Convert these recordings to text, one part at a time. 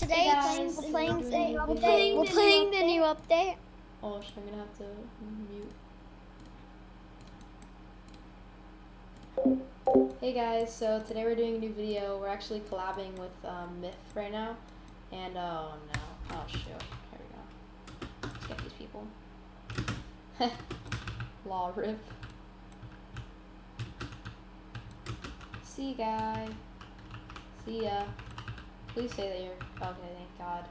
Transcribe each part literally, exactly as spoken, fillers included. Today, hey guys, we're playing, we're playing, we're playing, we're playing the new update. Oh, shit, I'm gonna have to mute. Hey guys, so today we're doing a new video. We're actually collabing with um, Myth right now. And oh no, oh shoot, here we go. Let's get these people. Law rip. See you guys. See ya. Please say that you're... Okay, thank God.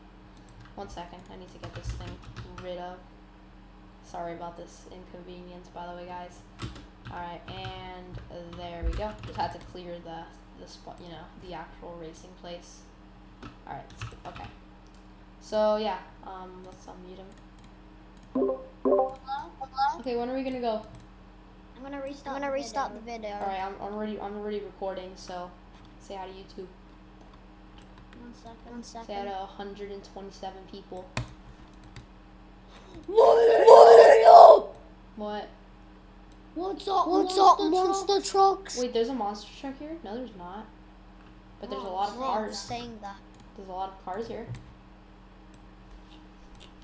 One second, I need to get this thing rid of. Sorry about this inconvenience, by the way, guys. Alright, and there we go. Just had to clear the, the spot, you know, the actual racing place. Alright, okay. So, yeah, um, let's unmute him. Hello? Hello? Okay, when are we gonna go? I'm gonna restart, I'm gonna restart the video. Alright, I'm, I'm, already, I'm already recording, so say hi to YouTube. One second, one second. Say out of one hundred twenty-seven people. What? What? What? What's up? What's up, monster trucks? Wait, there's a monster truck here? No, there's not. But there's a lot of cars. Saying that. There's a lot of cars here,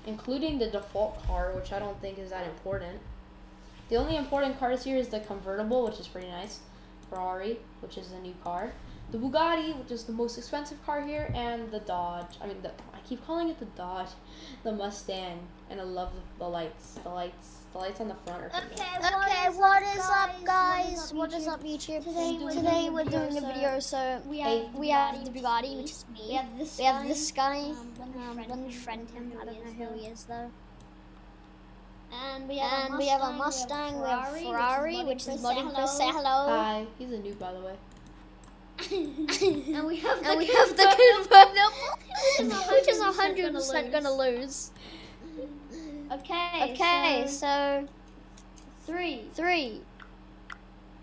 including the default car, which I don't think is that important. The only important cars here is the convertible, which is pretty nice. Ferrari, which is a new car. The Bugatti, which is the most expensive car here, and the Dodge. I mean, the, I keep calling it the Dodge, the Mustang, and I love the, the lights. The lights, the lights on the front are pretty. Okay, okay, what is up, guys? What is up, YouTube? Today, today we're doing a video, so we have we have the Bugatti, which is me. We have this. We have this guy. Um, let me friend him. I don't know who he is though. And we have and we have a Mustang. We have Ferrari, which is modded. Chris, say hello. Hi. He's a noob, by the way. and we have and the we have the convertible, which is a hundred percent gonna lose. Okay. Okay. So, so three, three.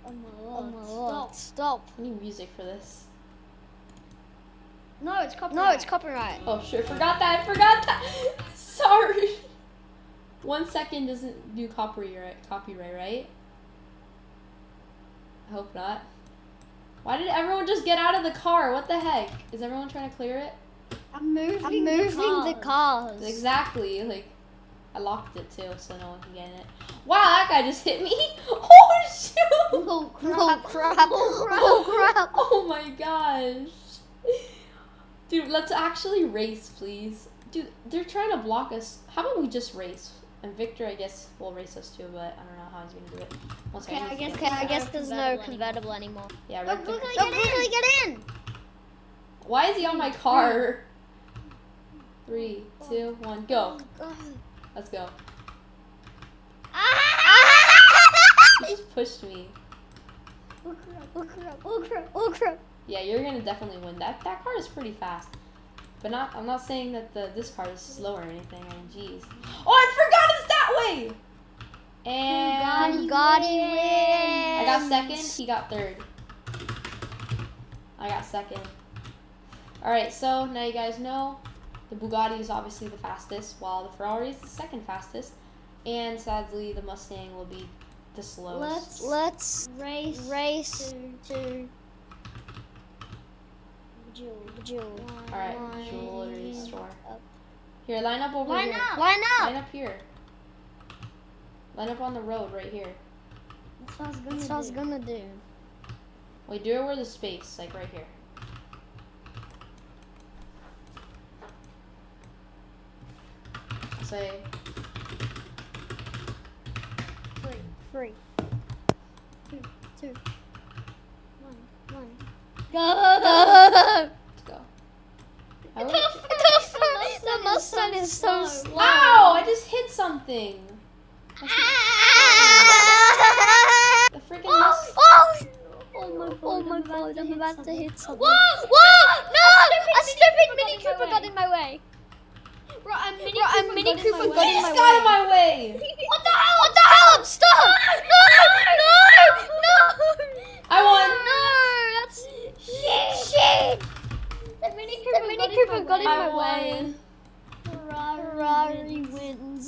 Oh my lord! Oh my lord! Stop! Stop. I need music for this. No, it's copyright. No, it's copyright. Oh sure, forgot that. I forgot that. Sorry. One second doesn't do copyright. Copyright, right? I hope not. Why did everyone just get out of the car? What the heck? Is everyone trying to clear it? I'm moving, I'm moving the, cars. the cars. Exactly. Like, I locked it too, so no one can get in it. Wow, that guy just hit me. Oh, shoot. Oh, crap. Oh, crap. Oh, crap. Oh, crap. Oh, my gosh. Dude, let's actually race, please. Dude, they're trying to block us. How about we just race? And Victor, I guess, will race us too, but I don't know how he's gonna do it. Once okay, I guess, okay, I guess there's no convertible anymore. Yeah, look, look, look, quickly get in! Why is he on my car? Three, two, one, go. Let's go. He just pushed me. Yeah, you're gonna definitely win. That that car is pretty fast. But not, I'm not saying that the this car is slow or anything. I mean, geez. Oh, I forgot it's that way. And Bugatti wins. I got second. He got third. I got second. All right. So now you guys know the Bugatti is obviously the fastest, while the Ferrari is the second fastest, and sadly the Mustang will be the slowest. Let's let's race race to. to Jewelry. Alright, jewelry store. Up. Here, line up over line here. Up. Line up! Line up here. Line up on the road right here. That's what I was gonna, That's do. What I was gonna do. Wait, do it where the space, like right here. Say. Three. Three. Two. Two. One. One. Go, go, go. Let's go. I the, the, the, the Mustang is so slow. Wow, I just hit something. Ah, the freaking Mustang. Oh, oh my god, oh my god, I'm about something. to hit something. Whoa, whoa, no! A stupid Mini Cooper got in my way. Bro, a Mini Bro, Cooper, Mini got, Cooper in got in my way. got in my way. What the hell? What the hell? Stop! No, no, no! I won. Shit! The Mini Cooper, the Mini Cooper got in my way. Ferrari wins.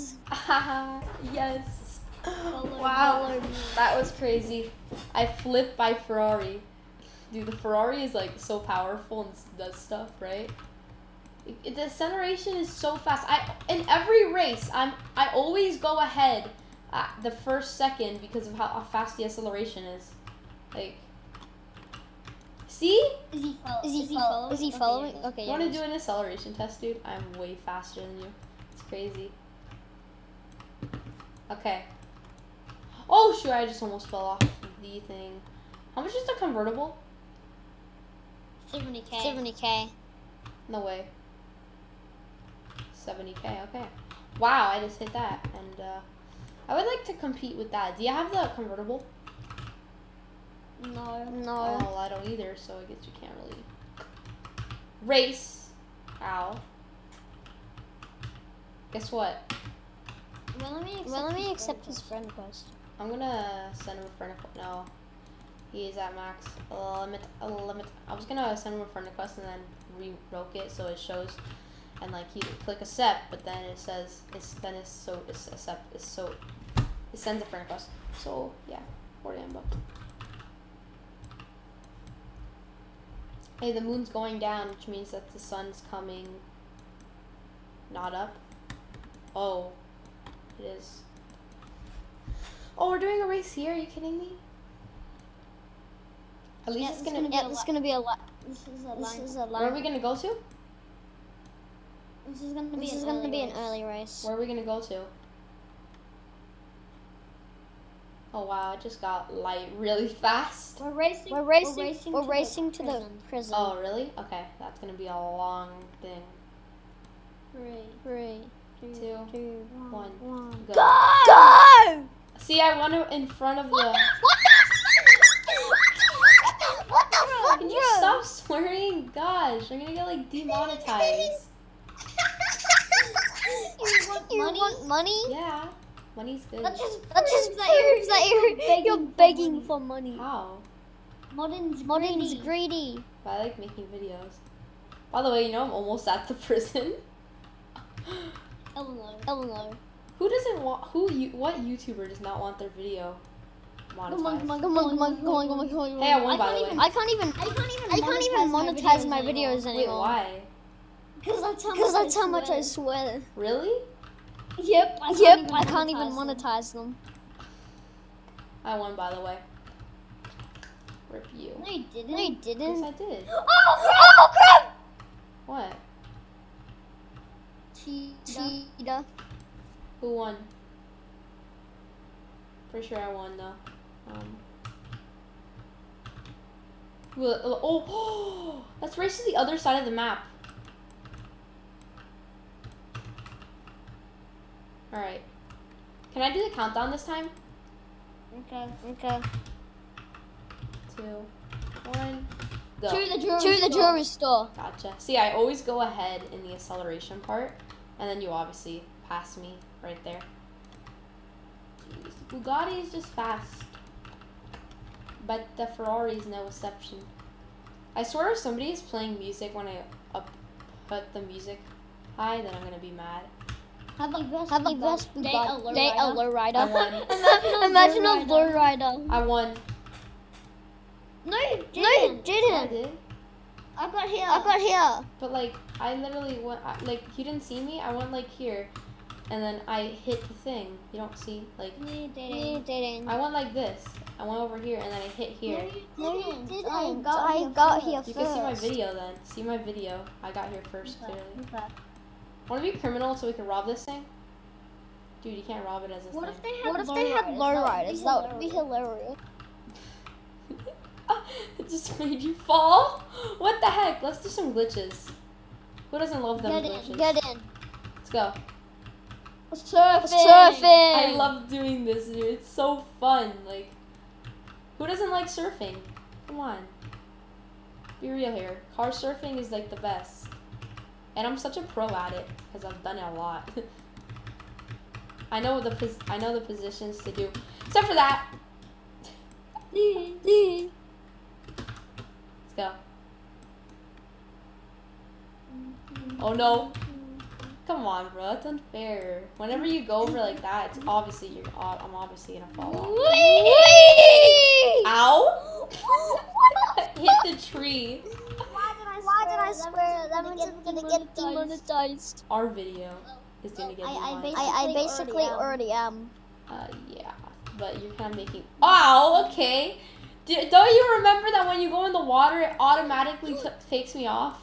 Yes. Follow wow. Follow that was crazy. I flipped by Ferrari. Dude, the Ferrari is like so powerful and does stuff, right? The acceleration is so fast. I in every race, I'm I always go ahead at the first second because of how, how fast the acceleration is. Like, see? Is he, follow is he, is he, follow is he following? Okay. okay yeah. Want to do an acceleration test, dude? I'm way faster than you. It's crazy. Okay. Oh shoot! I just almost fell off the thing. How much is the convertible? seventy K. seventy K. No way. seventy K, okay. Wow, I just hit that. And uh, I would like to compete with that. Do you have the convertible? No. No. Oh, I don't either, so I guess you can't really. Race. Ow. Guess what? Well, let me accept, well, let me his, accept friend his friend request. I'm gonna send him a friend request. No. He is at max uh, limit. Uh, limit. I was gonna send him a friend request and then rewrote it so it shows, and like he click accept, but then it says it's then it's so it's accept it's so it sends a friend request. So yeah, forty ambo. Hey, the moon's going down, which means that the sun's coming. Not up. Oh, it is. Oh, we're doing a race here. Are you kidding me? At least yeah, it's gonna, gonna be. Yeah, this is gonna be a lot. This is a line. This is a line. Where are we gonna go to? This is gonna be. This is gonna be an early race. Where are we gonna go to? Oh wow! I just got light really fast. We're racing. We're racing. We're racing, we're racing to, the, to prison. the prison. Oh really? Okay, that's gonna be a long thing. Three, three, three two, two, one, one. Go. go! Go! See, I won in front of what the. What Can you yeah. stop swearing? Gosh, I'm gonna get like demonetized. You want you money? Want money? Yeah, money's good. That's just that's just that you're that you're begging, you're begging for money. How? Modern's Modern's greedy. greedy. But I like making videos. By the way, you know I'm almost at the prison. Eleanor. Eleanor. Who doesn't want? Who you? What YouTuber does not want their video? Come on, come on, come on, come on, come on, come on, come on. Hey, I won, by the way. I can't even, I can't even, I can't even monetize my videos anymore. Wait, why? Because that's how much I swear. Because that's how much I swear. Really? Yep. Yep. I can't even monetize them. I won, by the way. Rip you. No, you didn't. No, you didn't. Yes, I did. Oh crap! Oh crap! What? Cheetah. Who won? For sure, I won though. Um, well, oh, oh, let's race to the other side of the map. All right. Can I do the countdown this time? Okay. Okay. Two, one, go. To the jewelry, to the jewelry store. Gotcha. See, I always go ahead in the acceleration part, and then you obviously pass me right there. Bugatti is just fast, but the Ferrari is no exception. I swear if somebody is playing music when I up put the music high, then I'm gonna be mad. Have a best, have a best Bugatti. Day a low rider. Imagine a low rider. I won. No, you didn't. No, you didn't. Yeah, I did. I got here. I got here. But like, I literally went. Like, you didn't see me. I went like here. And then I hit the thing. You don't see, like. You didn't. didn't. I went like this. I went over here, and then I hit here. No, you didn't. didn't. I got, I got here first. You can see my video then. See my video. I got here first, clearly. Okay. Want to be criminal so we can rob this thing? Dude, you can't rob it as a thing. What if they had what if they had lowriders? That would be hilarious. It just made you fall. What the heck? Let's do some glitches. Who doesn't love them glitches? Get in. Get in. Let's go. Surfing. surfing! I love doing this, dude. It's so fun. Like, who doesn't like surfing? Come on. Be real here. Car surfing is like the best. And I'm such a pro at it because I've done it a lot. I know the pos I know the positions to do. Except for that. Let's go. Oh no. Come on, bro. That's unfair. Whenever you go over like that, it's obviously you're. Ob I'm obviously gonna fall off. Wee! Ow! Hit the tree. Why did I? Why did I? I swear that means it's gonna get demonetized. Our video is gonna get demonetized. I, I basically already am. Uh, yeah, but you're kind of making. Oh, okay. Do, don't you remember that when you go in the water, it automatically takes me off?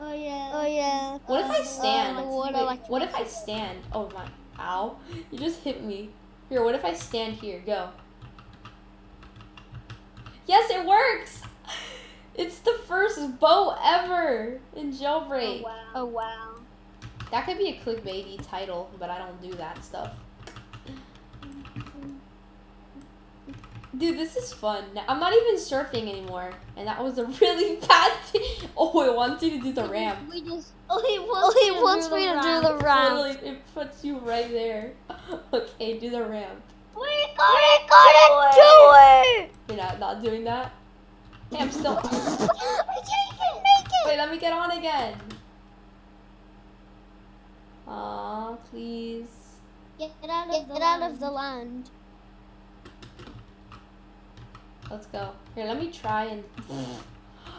Oh yeah. Oh yeah. What if I stand? Wait, what if I stand? Oh my! Ow! You just hit me. Here, what if I stand here? Go. Yes, it works. It's the first bow ever in Jailbreak. Oh wow. Oh wow. That could be a clickbaity title, but I don't do that stuff. Dude, this is fun. I'm not even surfing anymore, and that was a really bad thing. Oh, it wants you to do the ramp. We just, oh, it wants, oh, it wants me to ramp. do the ramp. Literally, it puts you right there. Okay, do the ramp. We gotta, gotta do it. You're not, not doing that? Hey, I'm still. I can't even make it. Wait, let me get on again. Aw, please. Get out of, get the, get land. out of the land. Let's go. Here, let me try and...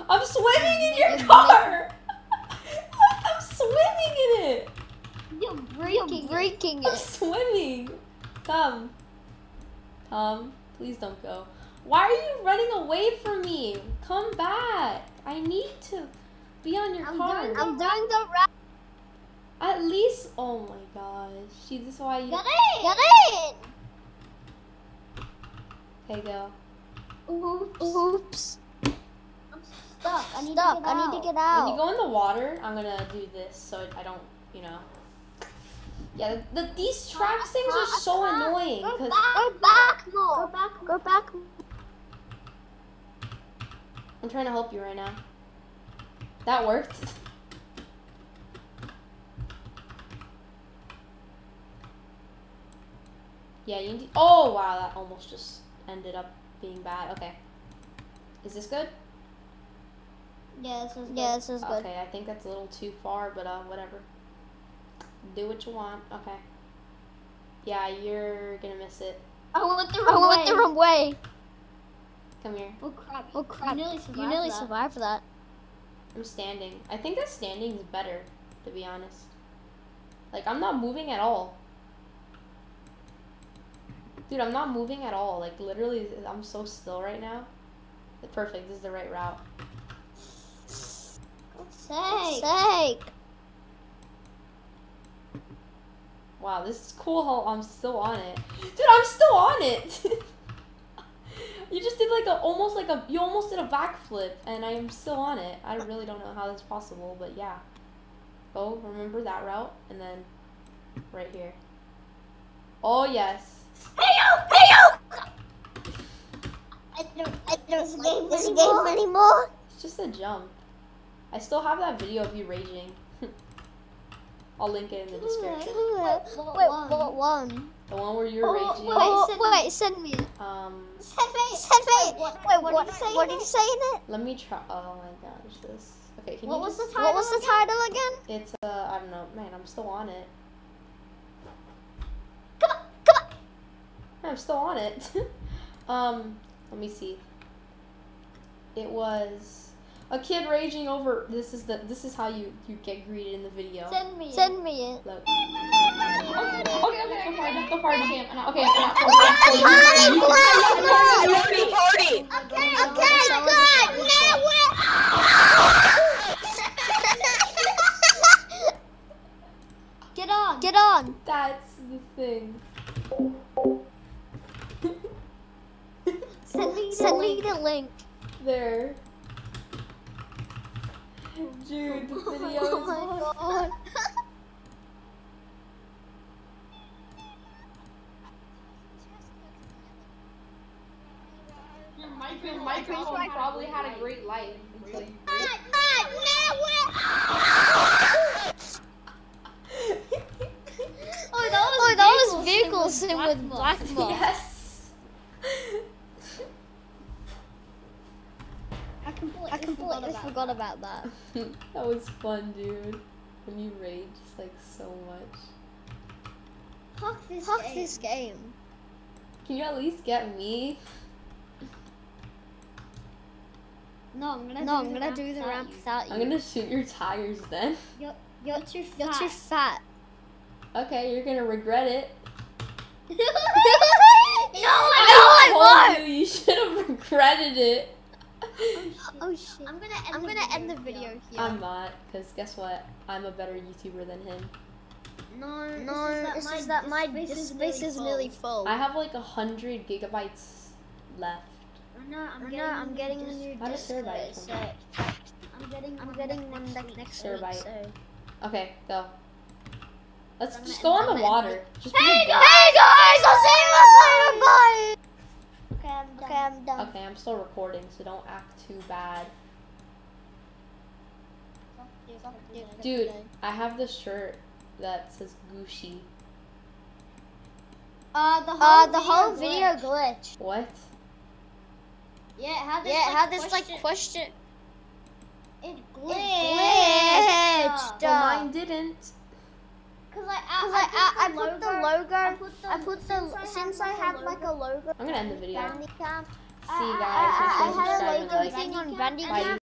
I'm swimming in your car! I'm swimming in it! You're breaking, You're breaking it. it. I'm swimming. Come. Come. Please don't go. Why are you running away from me? Come back. I need to be on your I'm car. Doing, I'm doing the right. At least... Oh my gosh. See, this is why you... Get in! Get in! Okay, go. Oops. Oops. I'm stuck. I need, stuck. To, get I need to get out. When you go in the water, I'm gonna do this so I don't, you know. Yeah, the, the, these track uh, things uh, are so uh, annoying. Go back, go back more. Go back, go back. I'm trying to help you right now. That worked. Yeah, you need to, oh wow, that almost just ended up being bad. Okay. Is this good? Yeah, this is good. Yeah, this is good. Okay, I think that's a little too far, but uh, whatever. Do what you want. Okay. Yeah, you're gonna miss it. I went the wrong, I went way. The wrong way. Come here. Oh crap. Oh crap. You nearly survived, you nearly that. survived that. I'm standing. I think that standing is better, to be honest. Like, I'm not moving at all. Dude, I'm not moving at all. Like, literally, I'm so still right now. Perfect. This is the right route. God's sake. God's sake. Wow, this is cool how I'm still on it. Dude, I'm still on it. You just did like a, almost like a, you almost did a backflip and I'm still on it. I really don't know how that's possible, but yeah. Oh, remember that route? And then right here. Oh, yes. Hey yo! Hey yo! I don't, I don't game this game anymore. It's just a jump. I still have that video of you raging. I'll link it in the description. Wait, what one? The one where you're oh, raging. Wait, oh, wait, send me. Um. Send me. Send me. Wait, wait what, what did you say? What did you say in it? Let me try. Oh my gosh, this. Okay, can what you? What was just, the title? What was again? the title again? It's uh, I don't know, man. I'm still on it. I'm still on it. um, let me see. It was a kid raging over. This is the. This is how you you get greeted in the video. Send me. Send me it. Look. Okay, okay, okay. That's the party cam. Okay. Party, party. Okay, okay, good. Now we're. Get on. Get on. That's the thing. Send me, Send me the link. There. Dude, the video oh is my on. God. Your micro Your microphone micro probably had a great life. Really great. Not, not, not, oh, that was, oh, that was vehicle sim with black moth. Yes. I completely, I completely forgot about that. That was fun, dude. When you rage, like, so much. Fuck this, Fuck game. this game. Can you at least get me? No, I'm gonna. No, I'm gonna do the ramp without you. I'm gonna shoot your tires then. You're, you're, you're too fat. You're too fat. Okay, you're gonna regret it. no, I, I told you you should have regretted it. Oh shit. Oh, shit. I'm gonna end, I'm gonna the, end the video here. I'm not, because guess what? I'm a better YouTuber than him. No, no, it's just that my space, space is nearly full. I have like a hundred gigabytes left. No, I'm getting, I'm getting a new disk. I'm getting, I'm getting one next terabyte. Okay, go. Let's just go on the water. Just hey guys! Hey guys! I'll see you later. Bye. Okay, I'm done. Okay, I'm done. Okay, I'm still recording, so don't act too bad. Dude, I have this shirt that says Gucci. Uh, the whole, uh, the video, whole video glitch. glitch. What? Yeah, how this, yeah, like, how this question. like question? It glitched. It glitched. Well, mine didn't. Cause I, I, I, I, put, I, put, the I put the logo. I put the, I put the since, since I have like a logo. I'm gonna end the video. Bandicam. See you guys. I, I, I, I had a logo thing on Bandicam.